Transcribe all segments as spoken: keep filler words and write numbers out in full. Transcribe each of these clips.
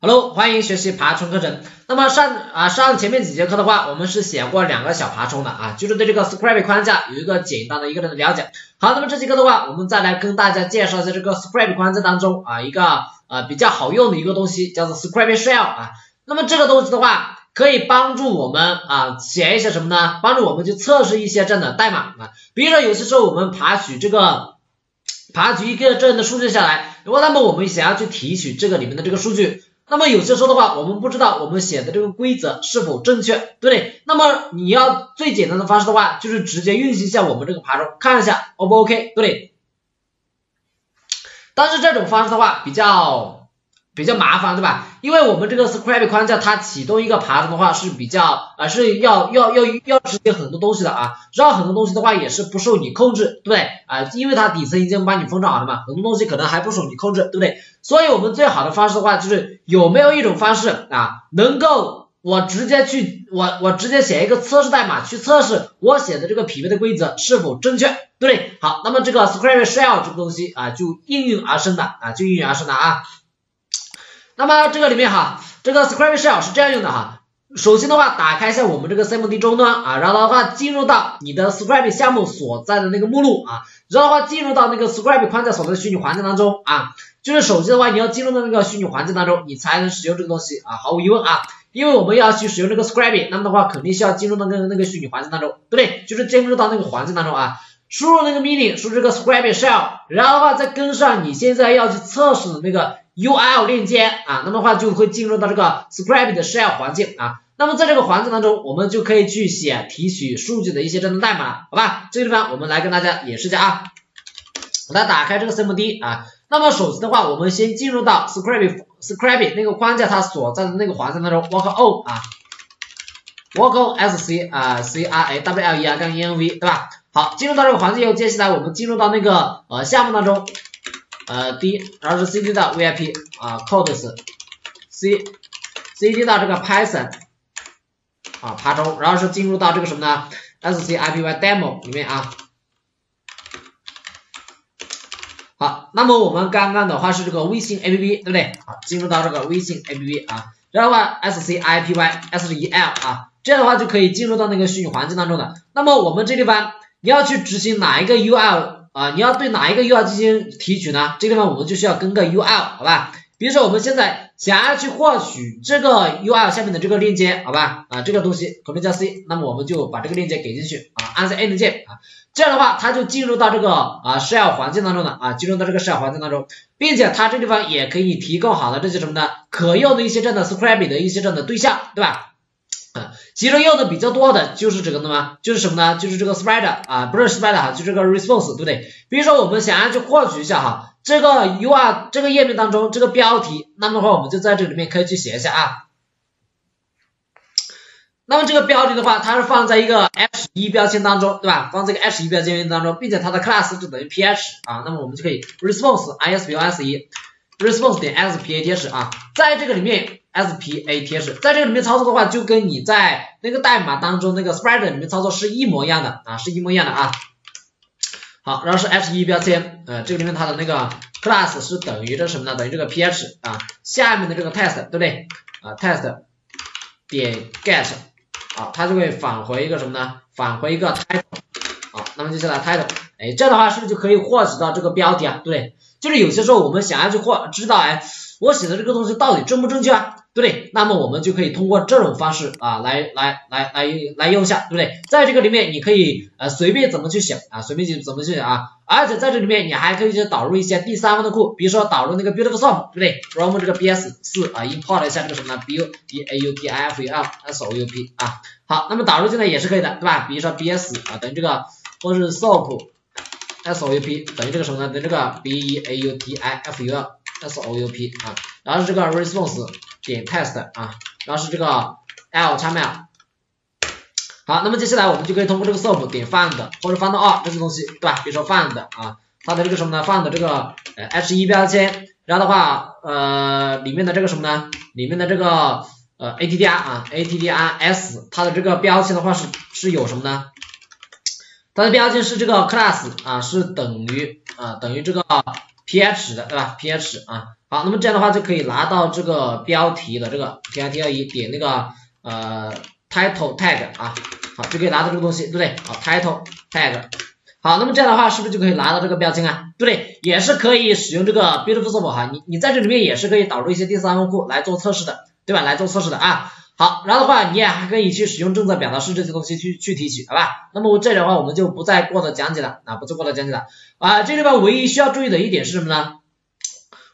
Hello， 欢迎学习爬虫课程。那么上啊上前面几节课的话，我们是写过两个小爬虫的啊，就是对这个 Scrapy 框架有一个简单的一个的了解。好，那么这节课的话，我们再来跟大家介绍一下这个 Scrapy 框架当中啊一个啊比较好用的一个东西，叫做 Scrapy Shell 啊。那么这个东西的话，可以帮助我们啊写一些什么呢？帮助我们去测试一些这样的代码啊。比如说有些时候我们爬取这个。 爬取一个这样的数据下来，然后那么我们想要去提取这个里面的这个数据，那么有些时候的话，我们不知道我们写的这个规则是否正确，对不对？那么你要最简单的方式的话，就是直接运行一下我们这个爬虫，看一下 O 不 OK， 对不对？但是这种方式的话比较比较麻烦，对吧？因为我们这个 Scrapy 框架它启动一个爬虫的话是比较啊、呃、是要要要要实现很多东西的啊，然后很多东西的话也是不受你控制，对不对？啊、呃，因为它底层已经帮你封装好了嘛，很多东西可能还不受你控制，对不对？所以我们最好的方式的话就是有没有一种方式啊，能够我直接去我我直接写一个测试代码去测试我写的这个匹配的规则是否正确，对不对？好，那么这个 Scrapy Shell 这个东西啊就应运而生的啊就应运而生的啊。 那么这个里面哈，这个 Scrapy Shell 是这样用的哈。首先的话，打开一下我们这个 C M D 终端啊，然后的话进入到你的 Scrapy 项目所在的那个目录啊，然后的话进入到那个 Scrapy 框架所在的虚拟环境当中啊，就是首先的话你要进入到那个虚拟环境当中，你才能使用这个东西啊，毫无疑问啊，因为我们要去使用这个 Scrapy， 那么的话肯定是要进入到那个那个虚拟环境当中，对不对？就是进入到那个环境当中啊。 输入那个命令，输入这个 Scrapy Shell， 然后的话再跟上你现在要去测试的那个 U R L 链接啊，那么的话就会进入到这个 Scrapy 的 Shell 环境啊。那么在这个环境当中，我们就可以去写提取数据的一些这样的代码了，好吧？这个地方我们来跟大家演示一下啊。我来打开这个 C M D 啊，那么首先的话，我们先进入到 Scrapy Scrapy 那个框架它所在的那个环境当中 ，walk on 啊 ，walk on s c 啊 c r a w l e r 杠 e n v 对吧？ 好，进入到这个环境以后，接下来我们进入到那个呃项目当中，呃 D， 然后是 C D 到 V I P 啊 codes，C C D 到这个 Python 啊爬虫，然后是进入到这个什么呢 ？scipy demo 里面啊。好，那么我们刚刚的话是这个微信 A P P 对不对？好，进入到这个微信 A P P 啊，然后的话 scipy S E L 啊，这样的话就可以进入到那个虚拟环境当中的。那么我们这地方。 你要去执行哪一个 U R L 啊？你要对哪一个 U R L 进行提取呢？这个地方我们就需要跟个 U R L， 好吧？比如说我们现在想要去获取这个 U R L 下面的这个链接，好吧？啊，这个东西 Ctrl 加 C， 那么我们就把这个链接给进去啊，按下 Enter 键啊，这样的话它就进入到这个啊 Shell 环境当中了啊，进入到这个 Shell 环境当中，并且它这地方也可以提供好的这些什么呢？可用的一些这样的 Scrapy 的一些这样的对象，对吧？ 其中用的比较多的就是这个什么，就是什么呢？就是这个 spreader 啊，不是 spreader 哈，就这个 response， 对不对？比如说我们想要去获取一下哈，这个 U R L 这个页面当中这个标题，那么的话我们就在这里面可以去写一下啊。那么这个标题的话，它是放在一个 H 一 标签当中，对吧？放在一个 H 一 标签当中，并且它的 class 就等于 P H 啊，那么我们就可以 response I S P O S 一 response 点 S P A T H 啊，在这个里面。 S P A T H 在这个里面操作的话，就跟你在那个代码当中那个 spreader 里面操作是一模一样的啊，是一模一样的啊。好，然后是 H 一 标签，呃，这个里面它的那个 class 是等于这什么呢？等于这个 P H 啊，下面的这个 test 对不对？啊 ，test 点 get 啊，它就会返回一个什么呢？返回一个 title 啊，那么接下来 title， 哎，这样的话是不是就可以获取到这个标题啊？对不对？就是有些时候我们想要去获知道，哎，我写的这个东西到底正不正确啊？ 对不对？那么我们就可以通过这种方式啊，来来来来来用一下，对不对？在这个里面，你可以呃随便怎么去写啊，随便去怎么去写啊，而且在这里面你还可以去导入一些第三方的库，比如说导入那个 Beautiful Soup， 对不对 ？from 这个 B S 四 啊 ，import 一下这个什么呢 ？b u b a u t i f u l s o u p 啊，好，那么导入进来也是可以的，对吧？比如说 B S 啊等于这个，或是 Soup s o u p 等于这个什么呢？等于这个 b e a u t i f u l s o u p 啊，然后是这个 response。 点 test 啊，然后是这个 l 叉 l， 好，那么接下来我们就可以通过这个 sub 点 find 或者 find all 这些东西，对吧？比如说 find 啊，它的这个什么呢 ？find 这个呃 H 一 标签，然后的话呃里面的这个什么呢？里面的这个呃 attr 啊 attrs 它的这个标签的话是是有什么呢？它的标签是这个 class 啊，是等于啊等于这个 ph 的，对吧？ph 啊。好，那么这样的话就可以拿到这个标题的这个标题要一点那个呃 title tag 啊，好就可以拿到这个东西，对不对？好 title tag， 好，那么这样的话是不是就可以拿到这个标签啊？对不对？也是可以使用这个 Beautiful Soup 哈，你你在这里面也是可以导入一些第三方库来做测试的，对吧？来做测试的啊。好，然后的话你也还可以去使用正在表达式这些东西去去提取，好吧？那么这里的话我们就不再过多讲解了啊，不再过多讲解了啊。这里边唯一需要注意的一点是什么呢？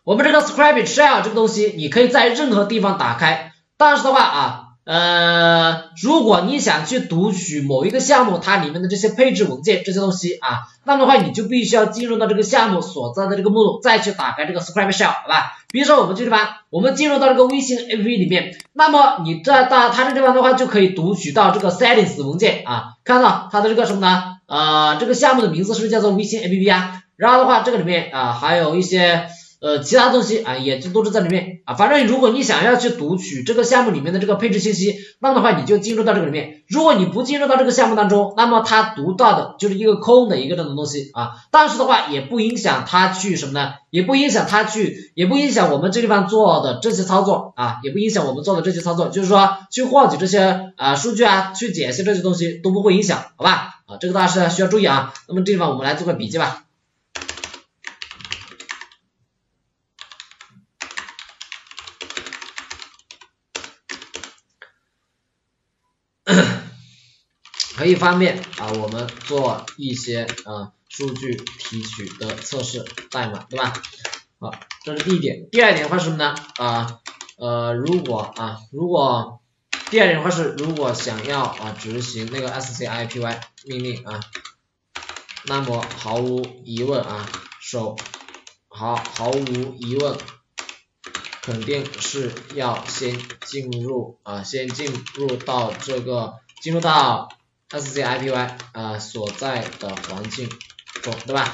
我们这个 Scrapy Shell 这个东西，你可以在任何地方打开，但是的话啊，呃，如果你想去读取某一个项目它里面的这些配置文件这些东西啊，那么的话你就必须要进入到这个项目所在的这个目录，再去打开这个 Scrapy Shell， 好吧？比如说我们这地方，我们进入到这个微信 A P P 里面，那么你在到它这地方的话，就可以读取到这个 Settings 文件啊，看到它的这个什么呢？呃，这个项目的名字是不是叫做微信 A P P 啊？然后的话这个里面啊还有一些。呃，其他东西啊，也就都是在里面啊。反正如果你想要去读取这个项目里面的这个配置信息，那么的话你就进入到这个里面。如果你不进入到这个项目当中，那么它读到的就是一个空的一个这种东西啊。但是的话也不影响它去什么呢？也不影响它去，也不影响我们这地方做的这些操作啊，也不影响我们做的这些操作，就是说去获取这些啊、呃、数据啊，去解析这些东西都不会影响，好吧？啊，这个大家是需要注意啊。那么这地方我们来做个笔记吧。可以方便啊，我们做一些啊数据提取的测试代码，对吧？好、啊，这是第一点。第二点的话是什么呢？啊呃，如果啊如果第二点的话是，如果想要啊执行那个 S C I P Y 命令啊，那么毫无疑问啊，手毫毫无疑问，肯定是要先进入啊，先进入到这个进入到。S C I P Y 啊、呃、所在的环境中，对吧？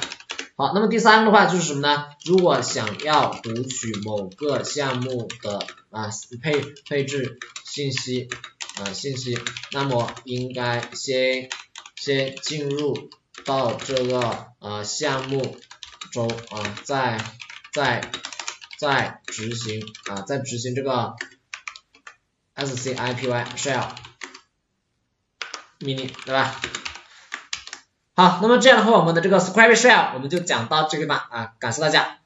好，那么第三个的话就是什么呢？如果想要读取某个项目的啊、呃、配配置信息啊、呃、信息，那么应该先先进入到这个啊、呃、项目中啊、呃，再再再执行啊、呃、再执行这个 S C I P Y shell。命令，对吧？好，那么这样的话，我们的这个 Scrapy Shell 我们就讲到这个吧啊，感谢大家。